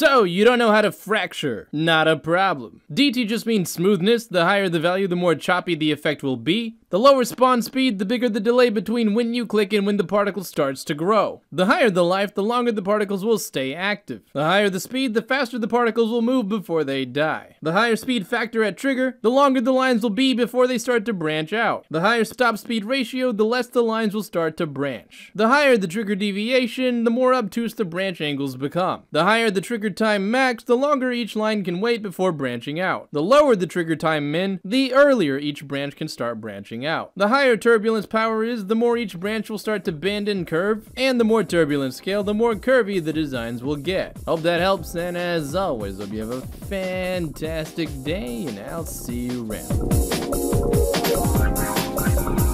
So, you don't know how to fracture. Not a problem. DT just means smoothness. The higher the value, the more choppy the effect will be. The lower spawn speed, the bigger the delay between when you click and when the particle starts to grow. The higher the life, the longer the particles will stay active. The higher the speed, the faster the particles will move before they die. The higher speed factor at trigger, the longer the lines will be before they start to branch out. The higher stop speed ratio, the less the lines will start to branch. The higher the trigger deviation, the more obtuse the branch angles become. The higher the trigger time max, the longer each line can wait before branching out. The lower the trigger time min, the earlier each branch can start branching out. The higher turbulence power is, the more each branch will start to bend and curve, and the more turbulence scale, the more curvy the designs will get. Hope that helps, and as always, hope you have a fantastic day, and I'll see you around.